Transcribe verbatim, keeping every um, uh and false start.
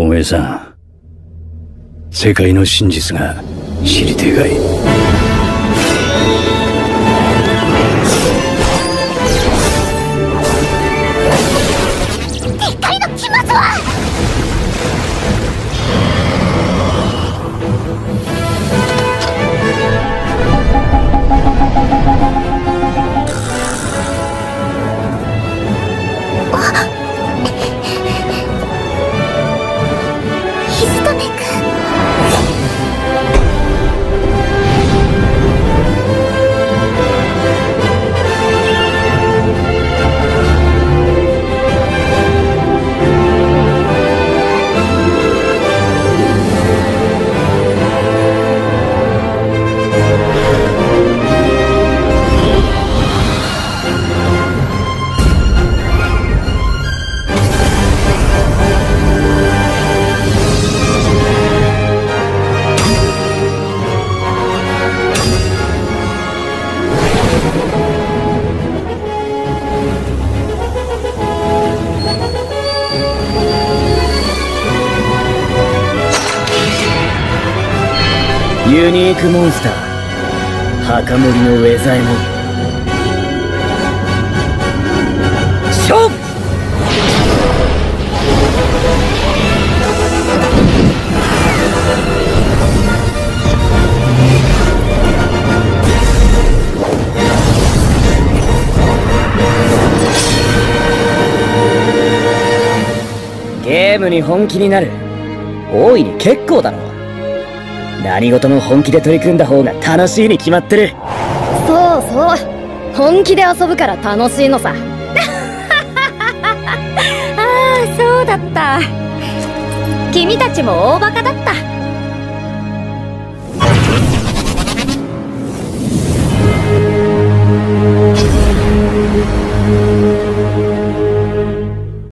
おめえさん、世界の真実が知りてえがい。でっかいの来ますわ。あっ、ユニークモンスター墓守のウェザエモン、勝負！ゲームに本気になる。大いに結構だろう。何事も本気で取り組んだ方が楽しいに決まってる。そうそう、本気で遊ぶから楽しいのさ。ああ、そうだった。君たちも大バカだった。